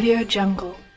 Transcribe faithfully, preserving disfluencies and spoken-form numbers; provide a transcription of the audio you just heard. Audio Jungle.